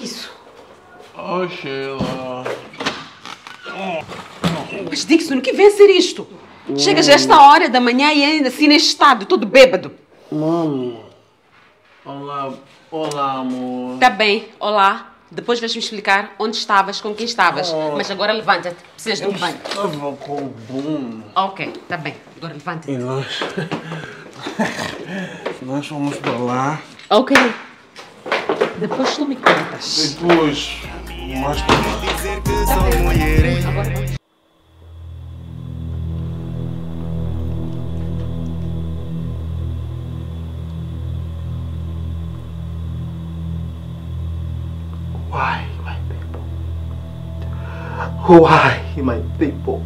Isso. Oh, Sheila. Mas Dixon, que vem a ser isto? Chegas a esta hora da manhã e ainda assim neste estado, todo bêbado. Mami. Olá. Olá, amor. Tá bem. Olá. Depois vais-me explicar onde estavas, com quem estavas. Oh. Mas agora levanta-te. Precisas de um banho. Eu estava com o Bruno. Ok. Tá bem. Agora levanta-te. E nós... nós vamos para lá. Ok. Depois tu me contas. Depois. Mas... Tá bem. Agora... Why, my people?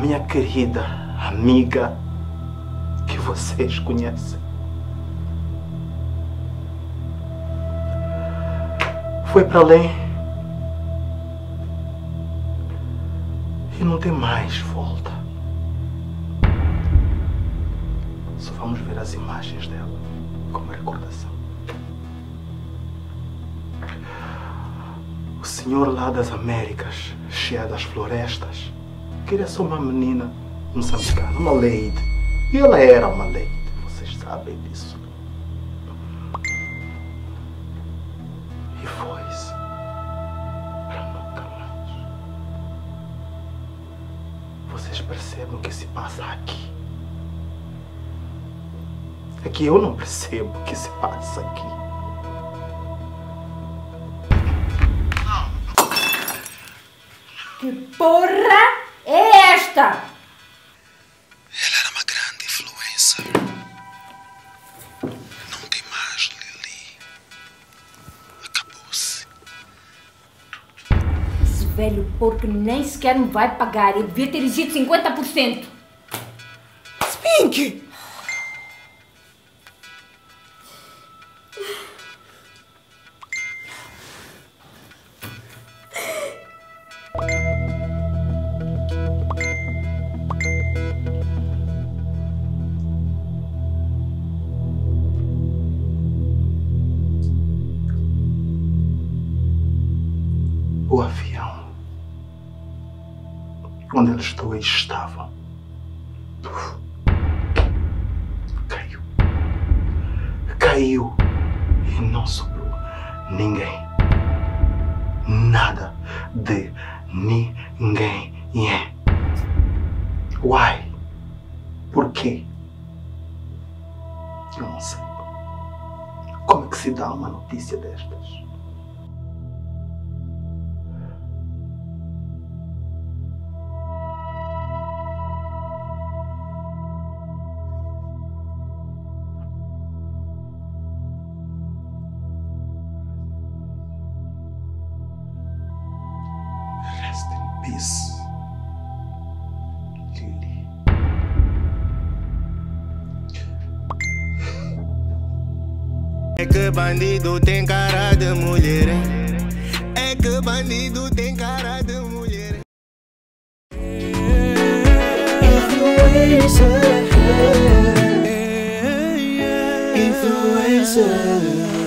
Minha querida amiga que vocês conhecem. Foi para além e não tem mais volta. Só vamos ver as imagens dela como recordação. O senhor lá das Américas, cheia das florestas, queria só uma menina moçambicana, uma lady. E ela era uma lady, vocês sabem disso. E foi-se para nunca mais. Vocês percebem o que se passa aqui? É que eu não percebo o que se passa aqui. Que porra é esta? Ela era uma grande influencer. Nunca mais, Lili. Acabou-se. Esse velho porco nem sequer me vai pagar. Eu devia ter exigido 50%. Spink! O avião onde eles dois estavam caiu. Caiu e não sobrou ninguém. Nada de ninguém. Why? Por quê? Eu não sei. Como é que se dá uma notícia destas? Isso, Lili. É que bandido tem cara de mulher. É que bandido tem cara de mulher. Influencer. Influencer.